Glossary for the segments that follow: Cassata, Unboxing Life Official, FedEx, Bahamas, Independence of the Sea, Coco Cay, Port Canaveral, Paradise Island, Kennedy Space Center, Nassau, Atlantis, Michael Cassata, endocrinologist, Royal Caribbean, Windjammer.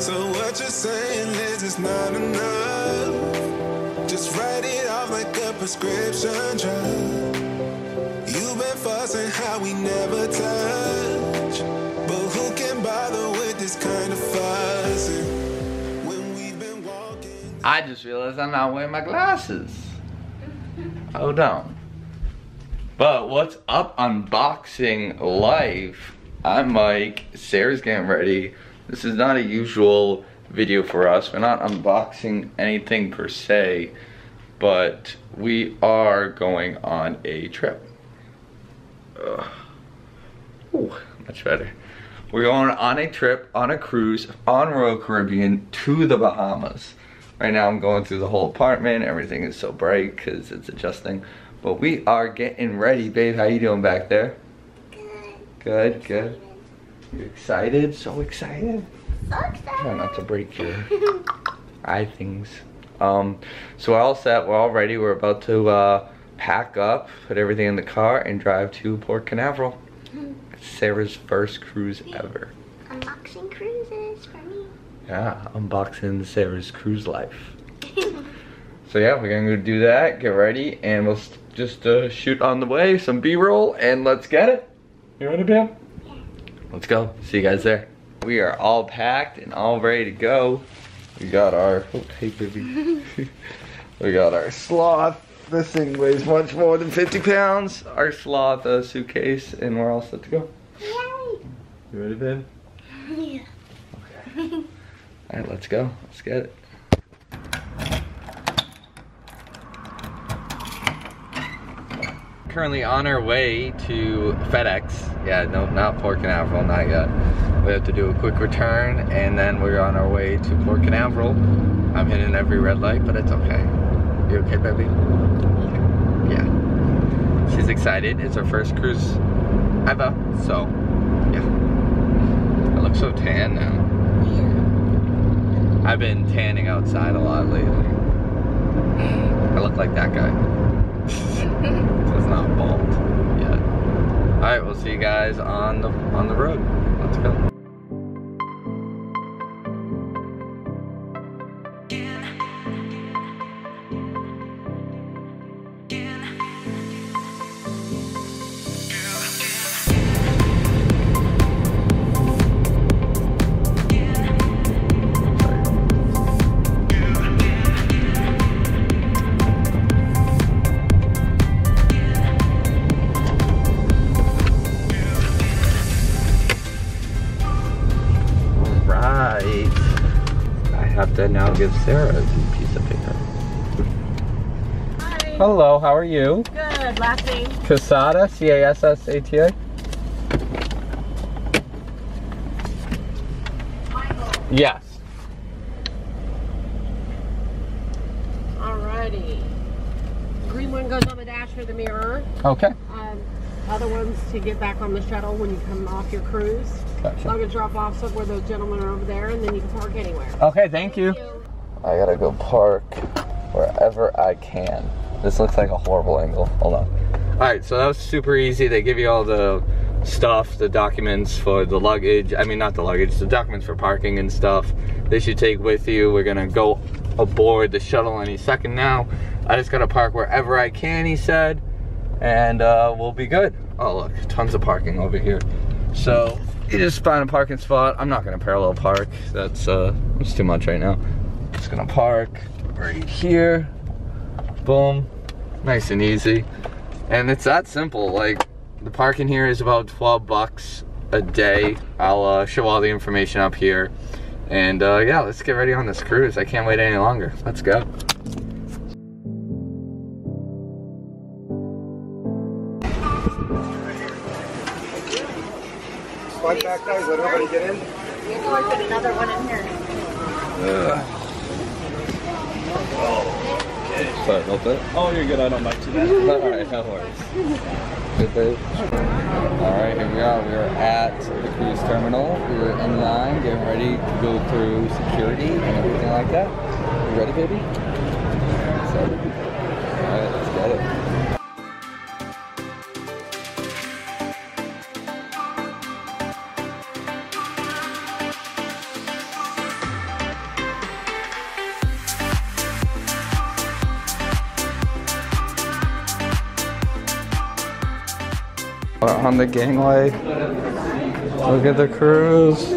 So what you're saying is it's not enough. Just write it off like a prescription drug. You've been fussing how we never touch, but who can bother with this kind of fussing when we've been walking? I just realized I'm not wearing my glasses. Hold on. But what's up, unboxing life? I'm Mike. Sarah's getting ready. This is not a usual video for us. We're not unboxing anything per se, but we are going on a trip. Ugh. Ooh, much better. We're going on a trip, on a cruise, on Royal Caribbean to the Bahamas. Right now I'm going through the whole apartment. Everything is so bright because it's adjusting. But we are getting ready, babe. How you doing back there? Good. Good, good. You excited? So excited? So excited. Try not to break your eye things. So we're all set. We're all ready. We're about to pack up, put everything in the car, and drive to Port Canaveral. Sarah's first cruise ever. Unboxing cruises for me. Yeah, unboxing Sarah's cruise life. So yeah, we're gonna go do that, get ready, and we'll just shoot on the way some B-roll, and let's get it. You ready, Bam? Yeah. Let's go. See you guys there. We are all packed and all ready to go. We got our, oh, hey baby. We got our sloth. This thing weighs much more than 50 pounds. Our sloth suitcase, and we're all set to go. Yay! You ready, Bam? Yeah. Okay. All right, let's go. Let's get it. Currently on our way to FedEx. Yeah, no, not Port Canaveral, not yet. We have to do a quick return, and then we're on our way to Port Canaveral. I'm hitting every red light, but it's okay. You okay, baby? Yeah. She's excited. It's her first cruise ever, so yeah. I look so tan now. I've been tanning outside a lot lately. I look like that guy. So it's not bald yet. Alright, we'll see you guys on the road. Let's go. Now give Sarah a piece of paper. Hi. Hello, how are you? Good, last name? Cassata, C-A-S-S-A-T-A. Michael. Yes. Alrighty. Green one goes on the dash for the mirror. Okay. Other ones to get back on the shuttle when you come off your cruise. Gotcha. Luggage drop offs up where those gentlemen are over there, and then you can park anywhere. Okay, thank you. I gotta go park wherever I can. This looks like a horrible angle. Hold on. Alright, so that was super easy. They give you all the stuff, the documents for the luggage. I mean, not the luggage, the documents for parking and stuff that you take with you. We're gonna go aboard the shuttle any second now. I just gotta park wherever I can, he said. And we'll be good. Oh look, tons of parking over here. So you just find a parking spot. I'm not gonna parallel park. That's too much right now. Just gonna park right here. Boom, nice and easy. And it's that simple. Like the parking here is about 12 bucks a day. I'll show all the information up here. And yeah, let's get ready on this cruise. I can't wait any longer. Let's go. One back there, let everybody get in. You can put another one in here. Oh, okay. Sorry about that. Oh, you're good, I don't like to that. Alright, no worries. Good day. Alright, here we are. We are at the cruise terminal. We were in line, getting ready to go through security and everything like that. You ready, baby? Alright, let's get it. on the gangway. Look at the cruise.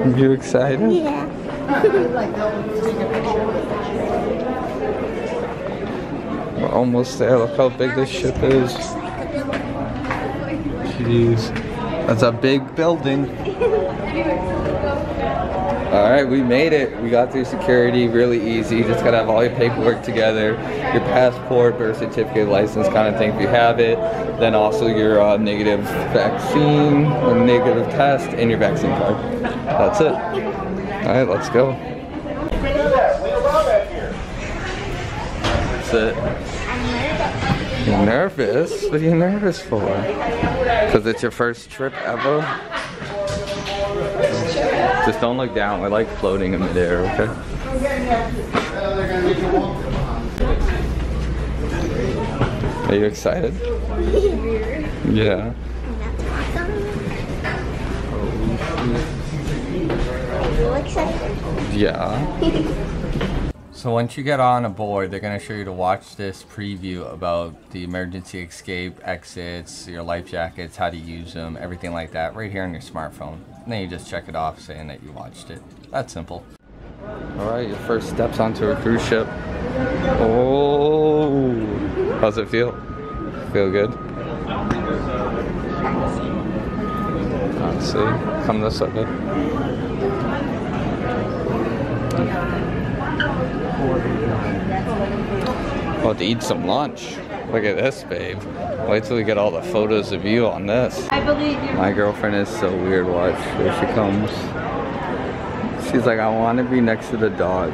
Are you excited? Yeah. We're almost there. Look how big this ship is. Jeez. That's a big building. Alright, we made it. We got through security really easy. You just gotta have all your paperwork together. Your passport, birth certificate, license kind of thing if you have it. Then also your negative vaccine, or negative test, and your vaccine card. That's it. Alright, let's go. You can do that. We allow that here. That's it. I'm nervous. You're nervous? What are you nervous for? Because it's your first trip ever? Just don't look down. I like floating in the air, okay? Are you excited? Yeah. Yeah. So once you get on aboard, they're going to show you to watch this preview about the emergency escape exits, your life jackets, how to use them, everything like that right here on your smartphone. And then you just check it off saying that you watched it. That's simple. Alright, your first steps onto a cruise ship. Oh, how's it feel? Feel good? Let's see, come this way. About to eat some lunch. Look at this, babe. Wait till we get all the photos of you on this. I believe you. My girlfriend is so weird. Watch, here she comes. She's like, I want to be next to the dog.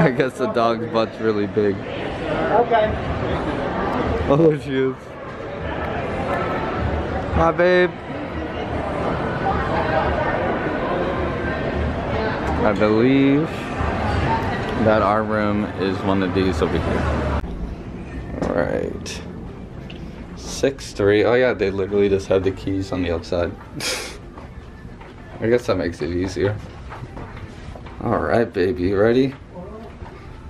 I guess the dog's butt's really big. Okay. Oh, there she is. Hi, babe. I believe that our room is one of these over here. Alright. 6'3". Oh yeah, they literally just have the keys on the outside. I guess that makes it easier. Alright, baby, you ready?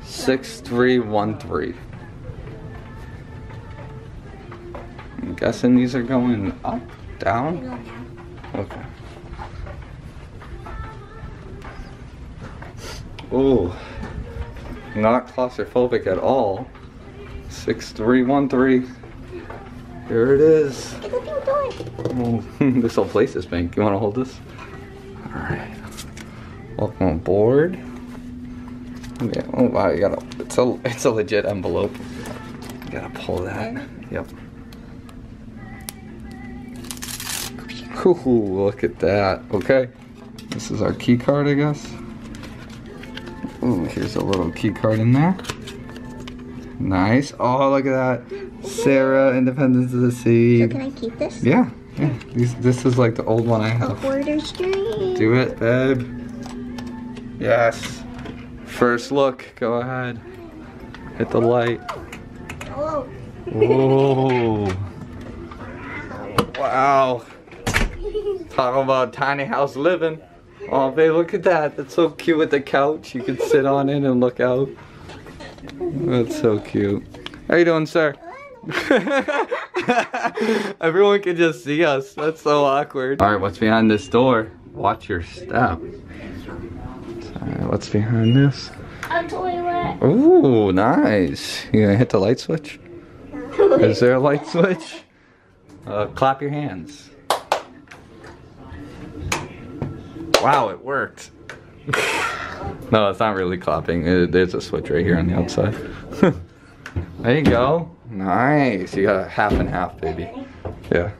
6313. I'm guessing these are going up, down? Okay. Oh, not claustrophobic at all. 6313. Here it is. Oh, this whole place is pink. You want to hold this? All right. Welcome aboard. Yeah. Oh wow, you gotta. It's a legit envelope. You gotta pull that. Yep. Ooh, look at that. Okay. This is our key card, I guess. Oh, here's a little key card in there. Nice. Oh, look at that. Sarah, Independence of the Sea. So can I keep this? Yeah. Yeah. This is like the old one I have. Border's dream. Do it, babe. Yes. First look. Go ahead. Hit the light. Oh. Whoa. Wow. Talking about tiny house living. Oh, babe, look at that. That's so cute with the couch. You can sit on it and look out. That's so cute. How you doing, sir? Everyone can just see us. That's so awkward. All right, what's behind this door? Watch your step. Sorry, what's behind this? A toilet. Ooh, nice. You gonna hit the light switch? Is there a light switch? Clap your hands. Wow, it worked. No, it's not really clapping. There's a switch right here on the outside. There you go. Nice. You got a half and half, baby. Yeah.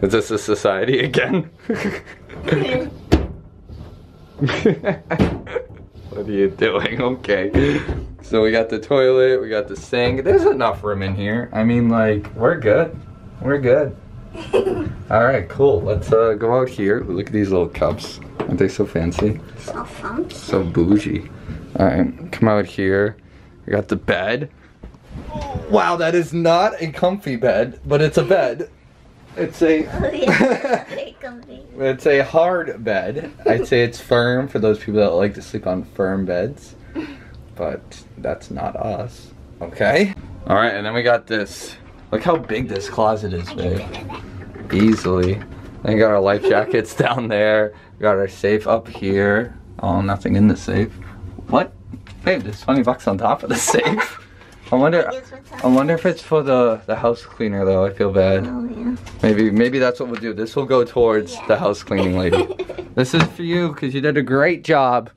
Is this a society again? What are you doing? Okay. So we got the toilet. We got the sink. There's enough room in here. I mean, like, we're good. We're good. Alright, cool. Let's go out here. Look at these little cups. Aren't they so fancy? So funky. So bougie. Alright, come out here. We got the bed. Wow, that is not a comfy bed, but it's a bed. It's a... something. It's a hard bed. I'd say it's firm for those people that like to sleep on firm beds. But that's not us. Okay? Alright, and then we got this. Look how big this closet is, babe. Easily. Then we got our life jackets down there. We got our safe up here. Oh, nothing in the safe. What? Babe, there's $20 on top of the safe. I wonder if it's for the house cleaner though. I feel bad. Oh, yeah. Maybe that's what we'll do. This will go towards the house cleaning lady. This is for you because you did a great job.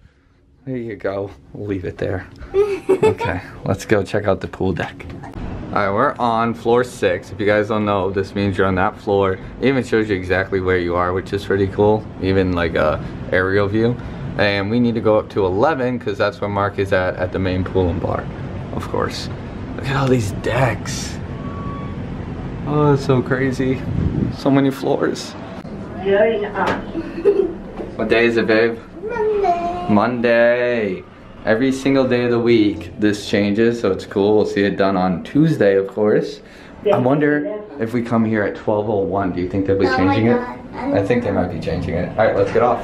There you go. We'll leave it there. Okay, let's go check out the pool deck. Alright, we're on floor 6. If you guys don't know, this means you're on that floor. It even shows you exactly where you are, which is pretty cool. Even like a aerial view. And we need to go up to 11 because that's where Mark is at the main pool and bar. Of course. Look at all these decks. Oh, it's so crazy. So many floors. What day is it, babe? Monday. Monday. Every single day of the week, this changes, so it's cool. We'll see it done on Tuesday, of course. I wonder if we come here at 12:01, do you think they'll be changing it? I think they might be changing it. All right, let's get off.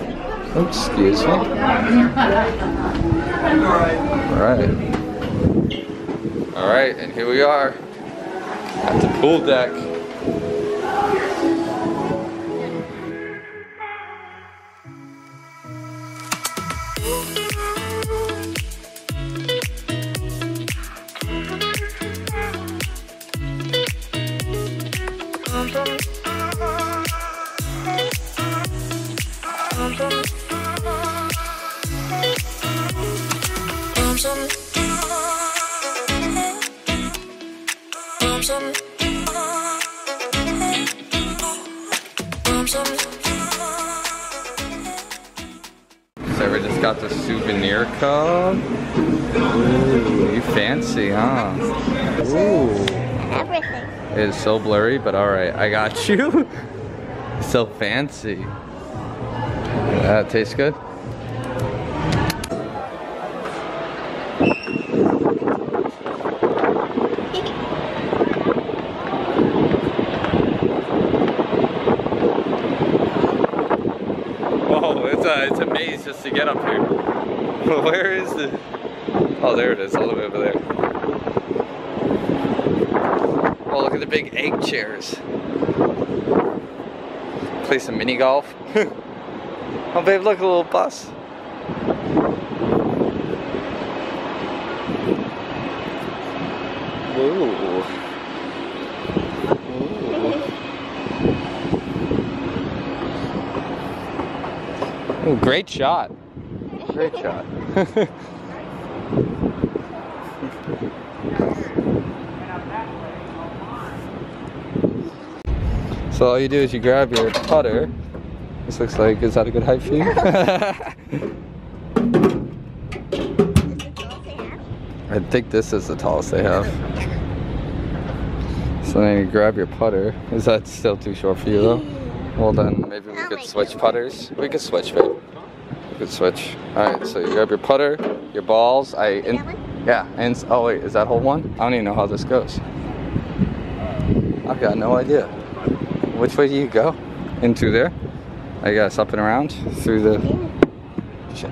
Oops, excuse me. All right. All right. Alright, and here we are at the pool deck. We just got the souvenir cup. Ooh, you fancy, huh? Ooh. Everything. It is so blurry, but alright, I got you. So fancy. That tastes good. It's a maze just to get up here. Where is it? Oh, there it is, a little bit over there. Oh, look at the big egg chairs. Play some mini golf. Oh, babe, look, a little bus. Whoa. Ooh, great shot. Great shot. So all you do is you grab your putter. This looks like, is that a good height for you? I think this is the tallest they have. So then you grab your putter. Is that still too short for you though? Well then, maybe we could switch putters. We could switch, babe. We could switch. Alright, so you grab your putter, your balls. Oh wait, is that hole one? I don't even know how this goes. I've got no idea. Which way do you go? Into there? I guess up and around? Through the... Shit.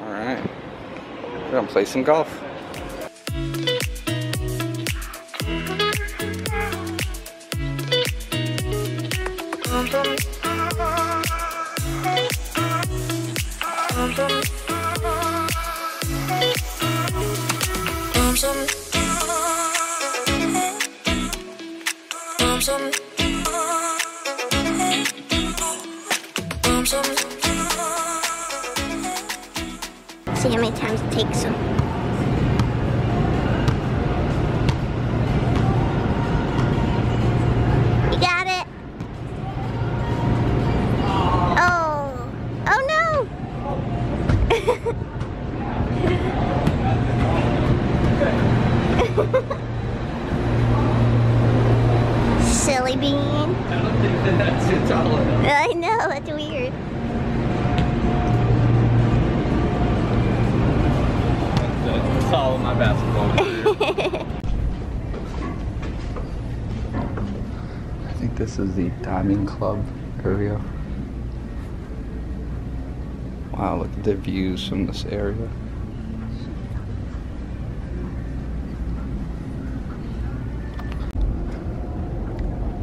Alright. We're gonna play some golf. See how many times it takes them. You got it. Oh. Oh no. Silly bean. I don't think that's too tall enough. I know, that's weird. All of my basketball. I think This is the Diamond Club area. Wow, look at the views from this area.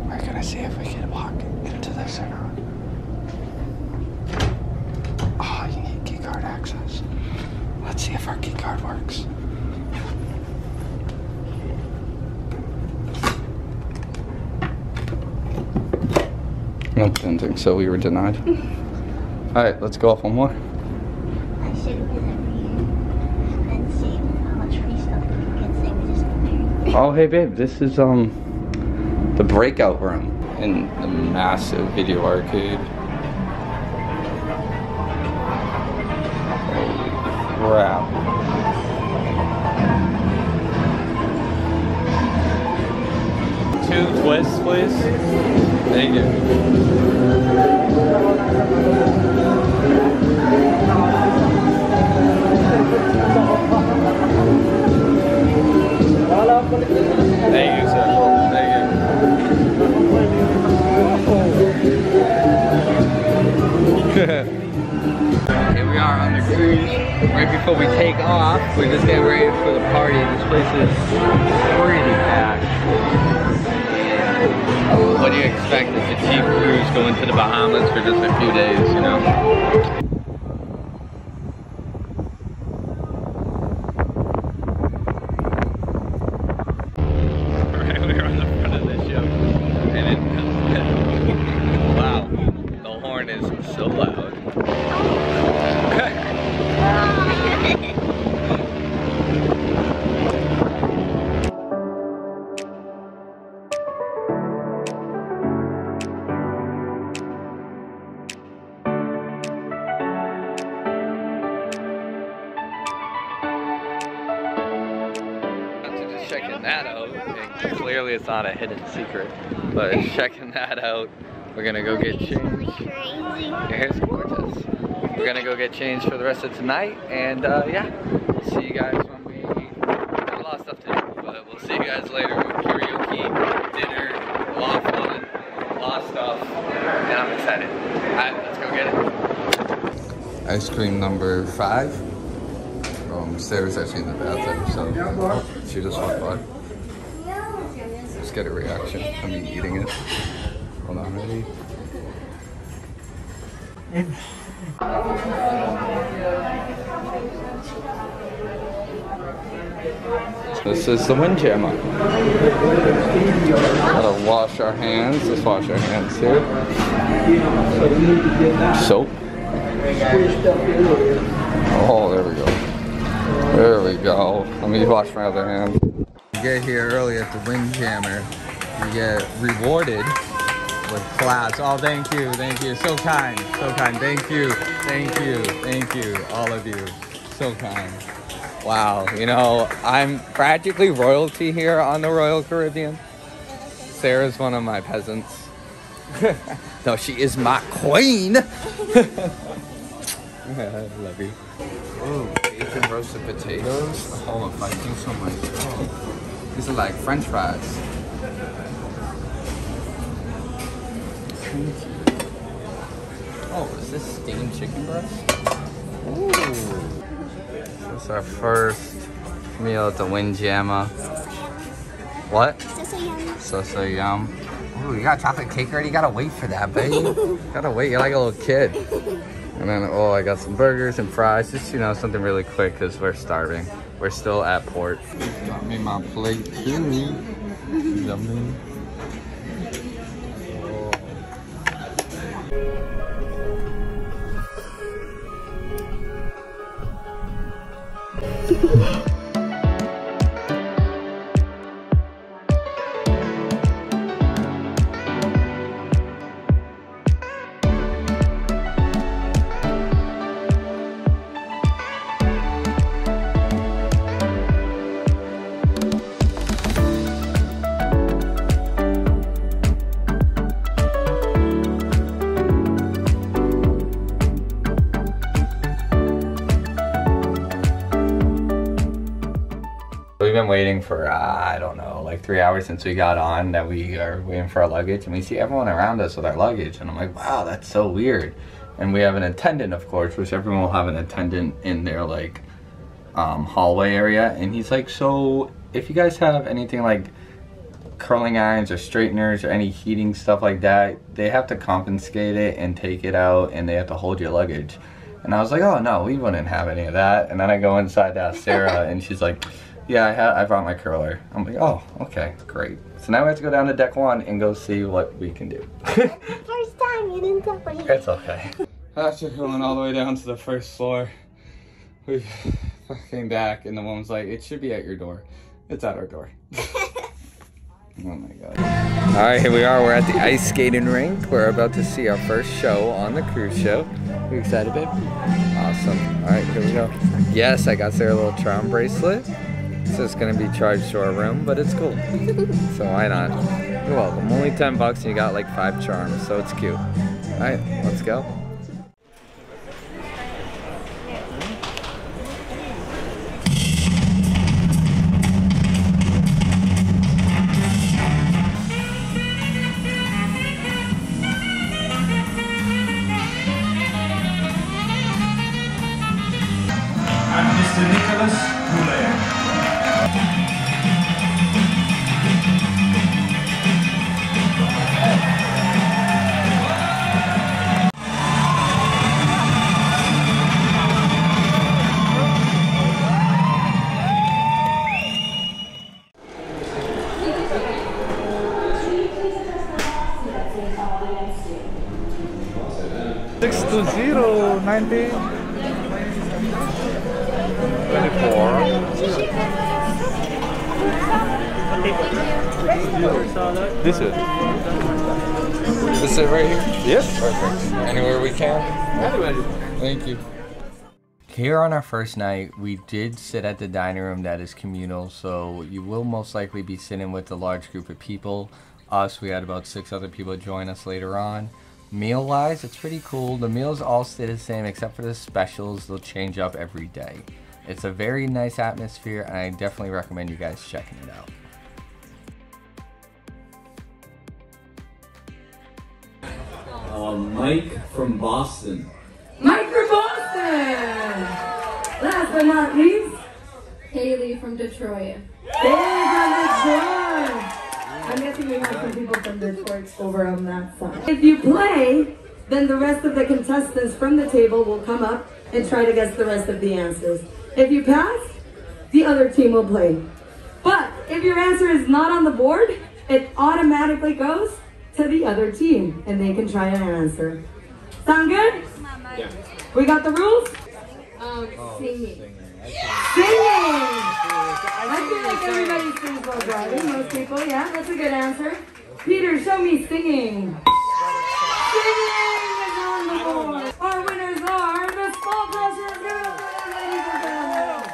We're gonna see if we can walk into the center. Ah, you need key card access. Let's see if our key card works. Nope, didn't think so. We were denied. Alright, let's go off one more. I should have been over here and see how much free stuff we can say we just got there. Oh, hey babe, this is the breakout room in the massive video arcade. Holy crap. Two twists, please. Thank you. Thank you, sir. Thank you. Here we are on the cruise. Right before we take off, we're just getting ready for the party. This place is pretty packed. What do you expect? It's a cheap cruise going to the Bahamas for just a few days, you know? Alright, we are on the front of this ship. And it... wow, the horn is so loud. Checking that out, and clearly it's not a hidden secret, but checking that out, we're gonna go get changed. Here's gorgeous. We're gonna go get changed for the rest of tonight, and yeah, see you guys when we have a lot of stuff to do, but we'll see you guys later with karaoke, dinner, a lot of fun, a lot of stuff, and I'm excited. Alright, let's go get it. Ice cream number 5. Sarah's actually in the bathroom, so she just walked by. Let's get a reaction. I mean, eating it. Hold on, ready? This is the Windjammer. Gotta wash our hands. Let's wash our hands here. Soap. Oh, there we go. There we go. Let me wash my other hand. You get here early at the Windjammer. You get rewarded with claps. Oh, thank you. Thank you. So kind. So kind. Thank you. Thank you. Thank you. All of you. So kind. Wow. You know, I'm practically royalty here on the Royal Caribbean. Sarah's one of my peasants. No, she is my queen. I love you. Ooh. Bacon roasted potatoes. Oh, if I do so much. Oh. These are like French fries. Oh, is this steamed chicken breast? Ooh. This is our first meal at the Windjammer. What? So yum. Ooh, you got chocolate cake already? You gotta wait for that, babe. Gotta wait. You're like a little kid. And then, oh, I got some burgers and fries. Just, you know, something really quick because we're starving. We're still at port. Got me my plate too. Yummy. Oh. we've been waiting for, I don't know, like 3 hours since we got on, that we are waiting for our luggage, and we see everyone around us with our luggage, and I'm like, wow, that's so weird. And we have an attendant, of course, which everyone will have an attendant in their, like, hallway area, and he's like, so if you guys have anything like curling irons or straighteners or any heating stuff like that, they have to confiscate it and take it out, and they have to hold your luggage. And I was like, oh no, we wouldn't have any of that. And then I go inside to ask Sarah, and she's like, yeah, I brought my curler. I'm like, oh, okay, great. So now we have to go down to deck 1 and go see what we can do. First time, you didn't tell me. It's okay. After going all the way down to the first floor, we came back, and the woman's like, it should be at your door. It's at our door. Oh my god. Alright, here we are. We're at the ice skating rink. We're about to see our first show on the cruise show. Are you excited, babe? Awesome. Alright, here we go. Yes, I got Sarah a little charm bracelet. So it's going to be charged to our room, but it's cool. So why not? You're welcome. Only $10 and you got like 5 charms, so it's cute. Alright, let's go. This is. This is right here? Yes. Perfect. Anywhere we can? Anyway. Thank you. Here on our first night, we did sit at the dining room that is communal, so you will most likely be sitting with a large group of people. Us, we had about 6 other people join us later on. Meal-wise, it's pretty cool. The meals all stay the same except for the specials. They'll change up every day. It's a very nice atmosphere, and I definitely recommend you guys checking it out. Mike from Boston. Mike from Boston! Last but not least, Haley from Detroit. Haley from Detroit! I'm guessing we have some people from Detroit over on that side. If you play, then the rest of the contestants from the table will come up and try to guess the rest of the answers. If you pass, the other team will play. But if your answer is not on the board, it automatically goes to the other team, and they can try and answer. Sound good? Yeah. We got the rules? Singing. Singing. I feel like everybody sings while driving, most people, yeah, that's a good answer. Peter, show me singing. Singing is on the board. Our winners are the Small Pleasures. Give it up for them, ladies and gentlemen. Thank you, everybody.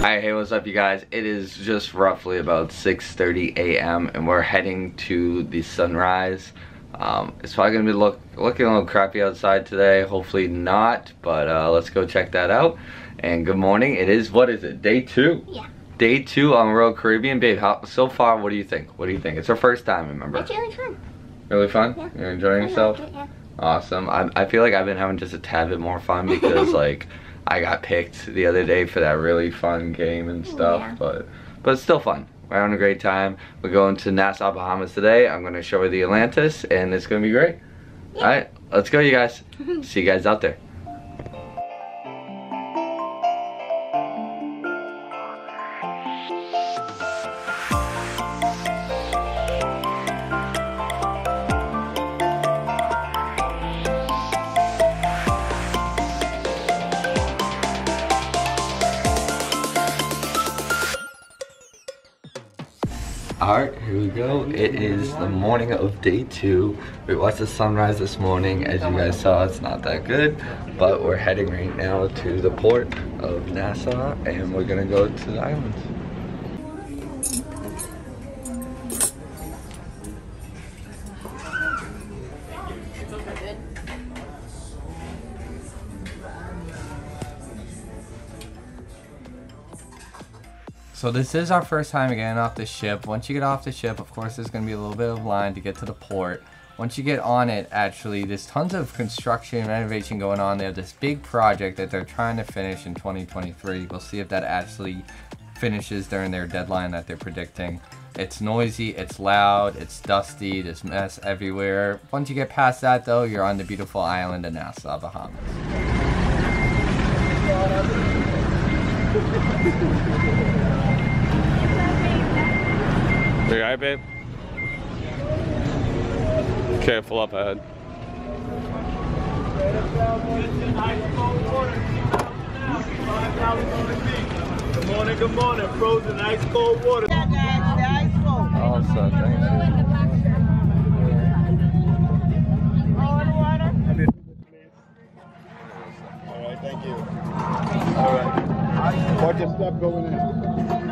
Alright, hey, what's up, you guys? It is just roughly about 6:30 a.m. and we're heading to the sunrise. It's probably going to be looking a little crappy outside today. Hopefully not, but let's go check that out. And good morning. It is, what is it, day 2? Yeah. Day 2 on Royal Caribbean. Babe, how, so far, what do you think? What do you think? It's our first time, remember? It's really fun. Really fun? Yeah. You're enjoying yourself? Yeah. Awesome. I feel like I've been having just a tad bit more fun because, like, I got picked the other day for that really fun game and stuff, yeah. but it's still fun. We're having a great time. We're going to Nassau, Bahamas today. I'm going to show her the Atlantis, and it's going to be great. Yeah. All right, let's go, you guys. See you guys out there. Alright, here we go. It is the morning of day 2. We watched the sunrise this morning. As you guys saw, it's not that good, but we're heading right now to the port of Nassau and we're gonna go to the islands. So this is our first time getting off the ship. Once you get off the ship, of course, there's gonna be a little bit of line to get to the port. Once you get on it, actually, there's tons of construction and renovation going on. They have this big project that they're trying to finish in 2023. We'll see if that actually finishes during their deadline that they're predicting. It's noisy, it's loud, it's dusty, there's mess everywhere. Once you get past that though, you're on the beautiful island of Nassau, Bahamas. Are you alright, babe? Careful up ahead. Good morning, good morning. Frozen ice cold water. Yeah, guys, the ice cold. Awesome, thank you. Cold water? Alright, thank you. Alright. Watch your step going in.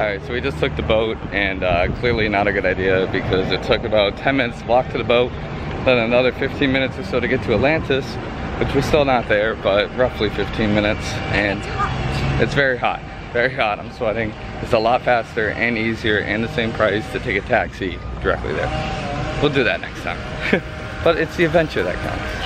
Alright, so we just took the boat and clearly not a good idea because it took about 10 minutes to walk to the boat, then another 15 minutes or so to get to Atlantis, which we're still not there, but roughly 15 minutes, and it's very hot, very hot. I'm sweating. It's a lot faster and easier and the same price to take a taxi directly there. We'll do that next time. But it's the adventure that counts.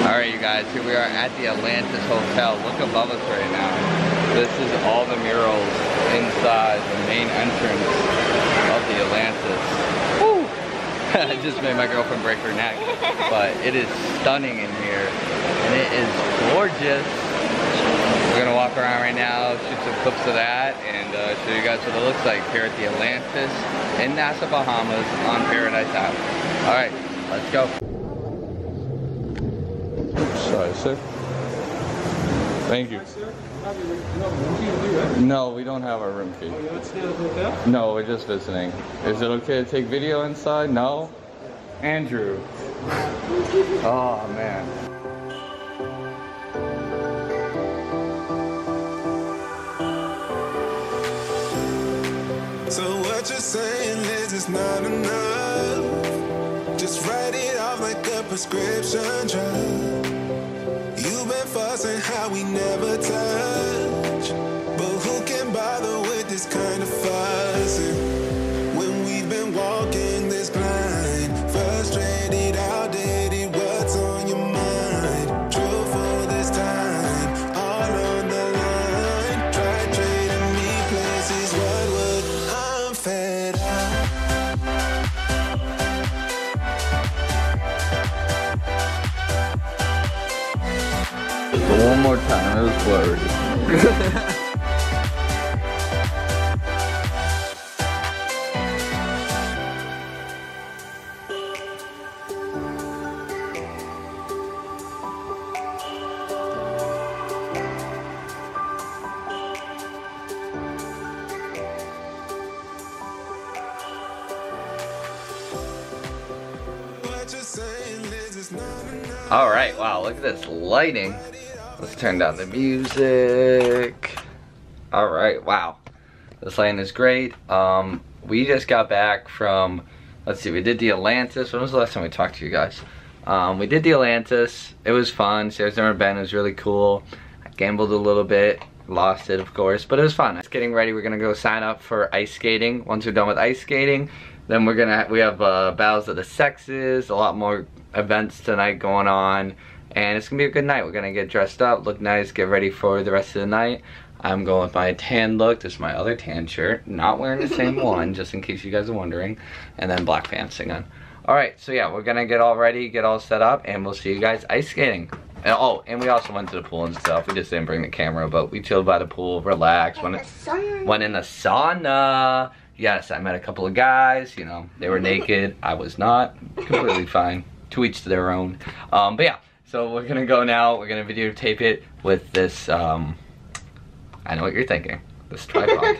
Alright, you guys, here we are at the Atlantis Hotel. Look above us right now. This is all the murals inside the main entrance of the Atlantis. Woo! I just made my girlfriend break her neck. But it is stunning in here. And it is gorgeous. We're going to walk around right now, shoot some clips of that, and show you guys what it looks like here at the Atlantis in Nassau, Bahamas on Paradise Island. Alright, let's go. Sorry, sir. Thank you. No, we don't have our room key. No, we're just visiting. Is it okay to take video inside? No? Andrew. Oh, man. So what you're saying is it's not enough. Just write it off like a prescription drug. You've been fussing how we never touch, but who can bother with this kind of fussing when we've been walking this blind, frustrated, outdated, what's on your mind? Truthful this time, all on the line. Try trading me places, what would I'm fed up. it one more time, it was blurry. Alright, wow, look at this lighting. Let's turn down the music. Alright, wow. This lighting is great. We just got back from, let's see, we did the Atlantis. When was the last time we talked to you guys? We did the Atlantis. It was fun. Sarah's never been. It was really cool. I gambled a little bit. Lost it, of course, but it was fun. Just getting ready. We're going to go sign up for ice skating. Once we're done with ice skating, then we're going to, we have Battles of the Sexes, a lot more events tonight going on, and it's gonna be a good night. We're gonna get dressed up, look nice, get ready for the rest of the night. I'm going with my tan look. This is my other tan shirt, not wearing the same one, just in case you guys are wondering, and then black pants again. All right, so yeah, we're gonna get all ready, get all set up, and we'll see you guys ice skating. And, oh, and we also went to the pool and stuff. We just didn't bring the camera, but we chilled by the pool, relaxed, went in the sauna. Yes, I met a couple of guys, you know, they were naked, I was not, completely fine. To each to their own. But yeah, so we're gonna go now, we're gonna videotape it with this, I know what you're thinking, this tripod.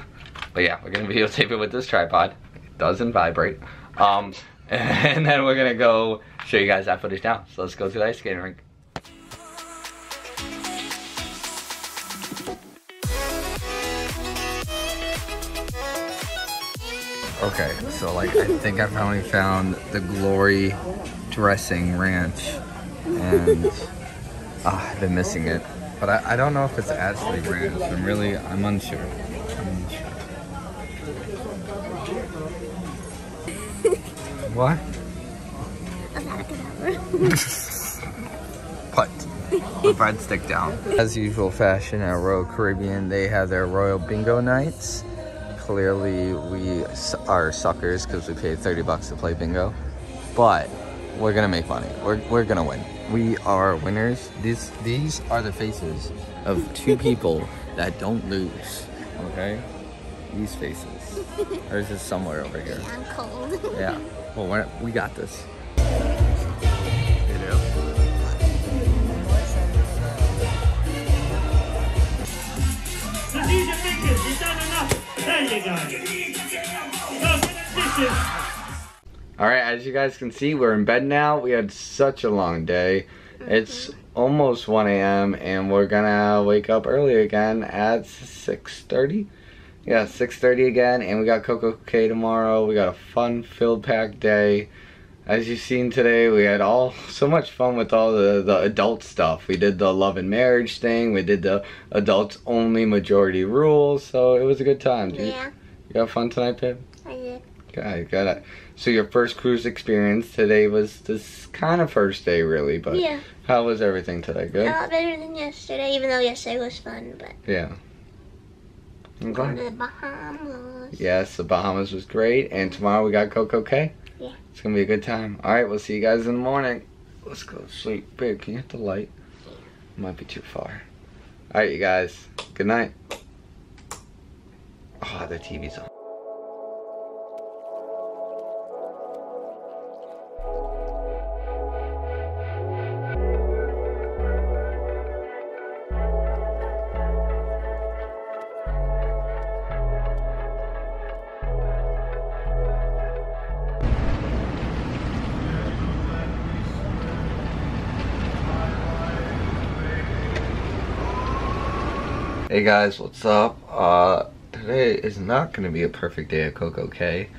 But yeah, we're gonna videotape it with this tripod. It doesn't vibrate. And then we're gonna go show you guys that footage now. So let's go to the ice skating rink. Okay, so like I think I finally found the Glory dressing ranch, and I've been missing it, but I don't know if it's actually ranch. I'm unsure. What? Put the breadstick down. As usual fashion at Royal Caribbean, they have their Royal Bingo nights. Clearly we are suckers because we paid 30 bucks to play bingo, but we're gonna make money. We're gonna win. We are winners. These are the faces of two people that don't lose. Okay? These faces. Ours is somewhere over here. I'm cold. Yeah. Well, we got this. These are fingers. It's not enough. There you go. Go. Alright, as you guys can see, we're in bed now. We had such a long day. It's almost 1 a.m. and we're gonna wake up early again at 6:30. Yeah, 6:30 again, and we got Coco Cay tomorrow. We got a fun-filled packed day. As you've seen today, we had so much fun with all the adult stuff. We did the love and marriage thing. We did the adults-only majority rules, so it was a good time. Did you have fun tonight, Pip? I did. Okay, got it. So your first cruise experience today was this kind of first day, really. But yeah. How was everything today? Good. A lot better than yesterday, even though yesterday was fun. But yeah, I'm glad. The Bahamas. Yes, the Bahamas was great, and tomorrow we got Coco Cay. Yeah. It's gonna be a good time. All right, we'll see you guys in the morning. Let's go to sleep, babe. Can you hit the light? Yeah. Might be too far. All right, you guys. Good night. Oh, the TV's on. Hey guys, what's up? Today is not going to be a perfect day at Coco Cay.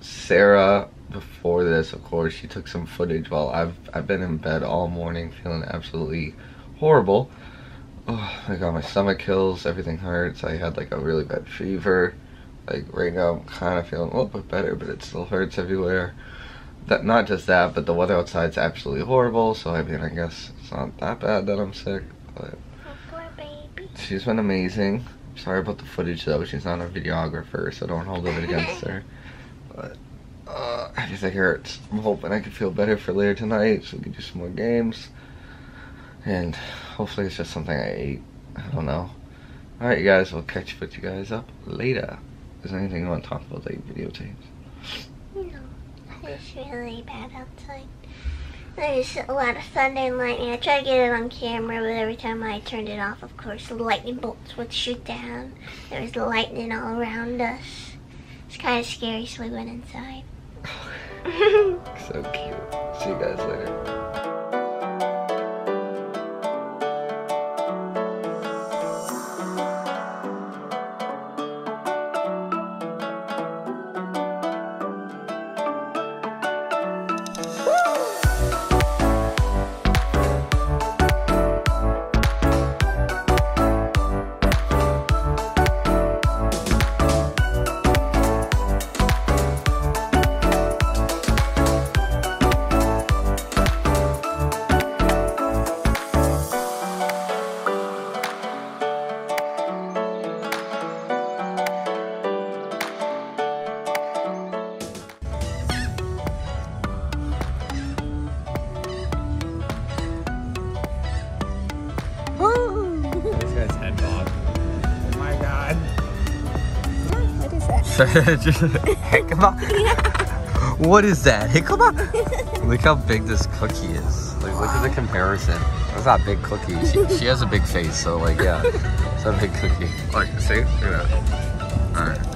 Sarah, before this, of course, she took some footage while I've been in bed all morning feeling absolutely horrible. Oh my god, my stomach kills, everything hurts. I had like a really bad fever. Like right now I'm kind of feeling a little bit better, but it still hurts everywhere. That, not just that, but the weather outside's absolutely horrible, so I mean, I guess it's not that bad that I'm sick, but... She's been amazing. Sorry about the footage though. She's not a videographer, so don't hold it against her. But everything hurts. I'm hoping I can feel better for later tonight so we can do some more games. And hopefully it's just something I ate. I don't know. Alright, you guys, we'll catch with you guys up later. Is there anything you want to talk about that you videotaped? No. It's really bad outside. There's a lot of thunder and lightning. I try to get it on camera, but every time I turned it off, of course, lightning bolts would shoot down. There was lightning all around us. It's kind of scary, so we went inside. So cute. See you guys later. Hickama? Yeah. What is that? Hickama? Look how big this cookie is. Like, look at the comparison. That's not a big cookie. She has a big face, so like, yeah. It's not a big cookie. Like, see? Look at that. All right.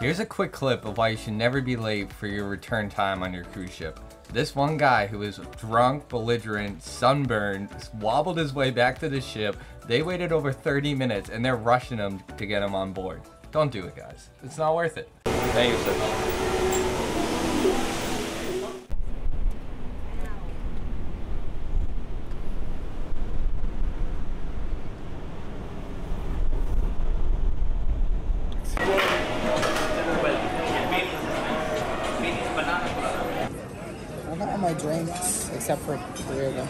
Here's a quick clip of why you should never be late for your return time on your cruise ship. This one guy who was drunk, belligerent, sunburned, wobbled his way back to the ship. They waited over 30 minutes and they're rushing him to get him on board. Don't do it, guys. It's not worth it. Thank you, sir. Except for three of them.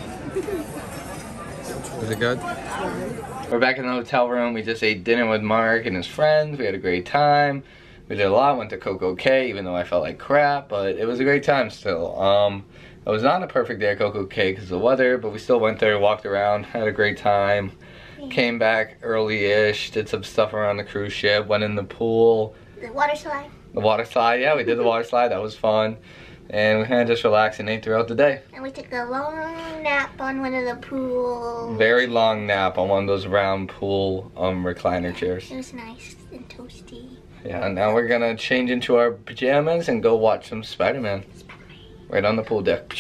Is it good? We're back in the hotel room. We just ate dinner with Mark and his friends. We had a great time. We did a lot. Went to Coco Cay, even though I felt like crap, but it was a great time still. It was not a perfect day at Coco Cay because of the weather, but we still went there, walked around, had a great time. Came back early-ish, did some stuff around the cruise ship, went in the pool. The water slide. The water slide, yeah, we did the water slide. That was fun. And we kind of just relaxed and ate throughout the day. And we took a long nap on one of the pools. Very long nap on one of those round pool recliner chairs. It was nice and toasty. Yeah, and now we're going to change into our pajamas and go watch some Spider-Man. Right on the pool deck.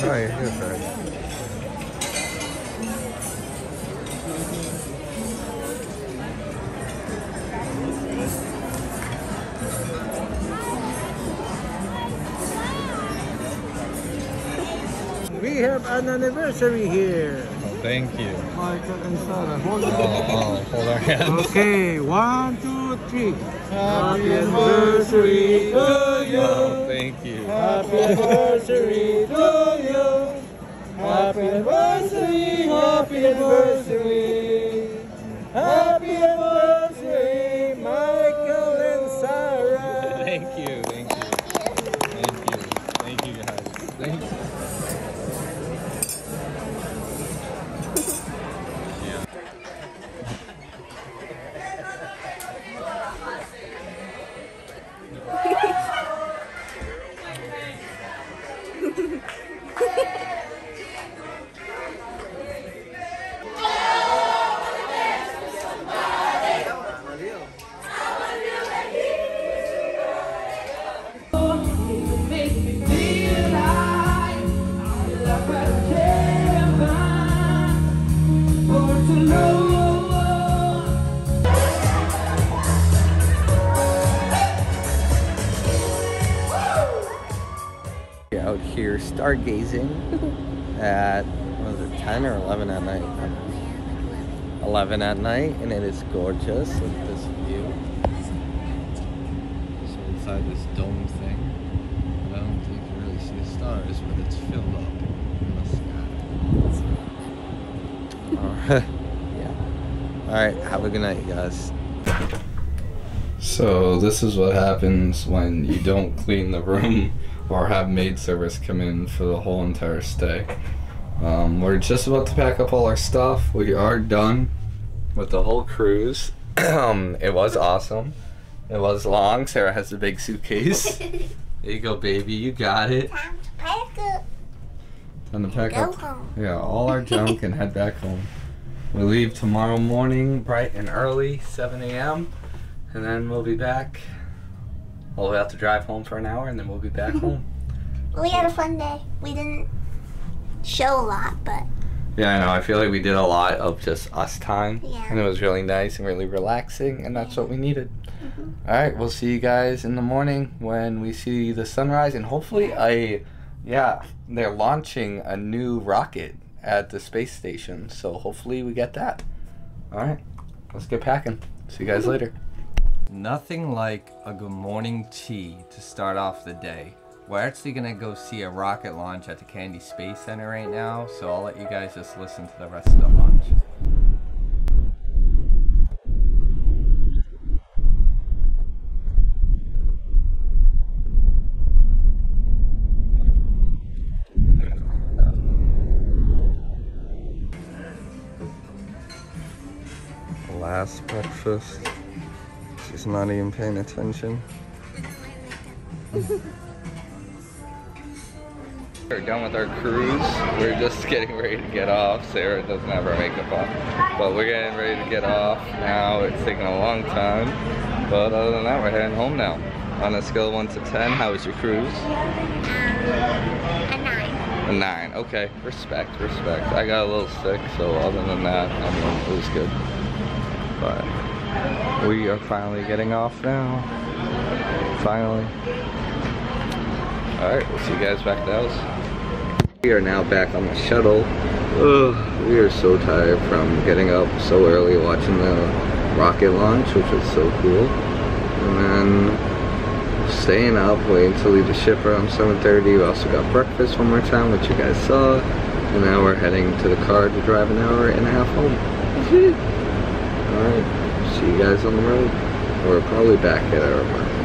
Oh, yeah, you're fair. We have an anniversary here. Oh, thank you. Hold our hands. Okay, 1, 2, 3. Happy anniversary to you. Oh, thank you. Happy anniversary to you. Happy anniversary, happy anniversary. Happy anniversary, Michael and Sarah. Thank you, thank you. Thank you. Thank you guys. Thank you. stargazing at, what was it, 10 or 11 at night? 11 at night, and it is gorgeous. Look at this view. So inside this dome thing, but I don't think you really see the stars, but it's filled up in the sky. Alright, yeah. Alright, have a good night, guys. So this is what happens when you don't clean the room or have maid service come in for the whole entire stay. We're just about to pack up all our stuff. We are done with the whole cruise. It was awesome. It was long. Sarah has a big suitcase. There you go, baby. You got it. Time to pack up. Time to pack up. Home. Yeah, all our junk and head back home. We leave tomorrow morning bright and early, 7 a.m. And then we'll be back. Well, we have to drive home for an hour and then we'll be back home. We had a fun day. We didn't show a lot, but... Yeah, I know. I feel like we did a lot of just us time. Yeah. And it was really nice and really relaxing, and that's what we needed. Alright, we'll see you guys in the morning when we see the sunrise, and hopefully they're launching a new rocket at the space station, so hopefully we get that. Alright, let's get packing. See you guys later. Nothing like a good morning tea to start off the day. We're actually gonna go see a rocket launch at the Kennedy Space Center right now, so I'll let you guys just listen to the rest of the launch. Last breakfast. She's not even paying attention. We're done with our cruise. We're just getting ready to get off. Sarah doesn't have her makeup on, but we're getting ready to get off now. It's taking a long time, but other than that, we're heading home now. On a scale of 1 to 10, how was your cruise? A 9. A 9. Okay. Respect. I got a little sick, so other than that, I mean, it was good. But. We are finally getting off now. Finally. Alright, we'll see you guys back at the house. We are now back on the shuttle. Ugh, we are so tired from getting up so early watching the rocket launch, which was so cool. And then staying up, waiting to leave the ship around 7:30. We also got breakfast one more time, which you guys saw. And now we're heading to the car to drive an hour and a half home. Alright. See you guys on the road. We're probably back at our apartment.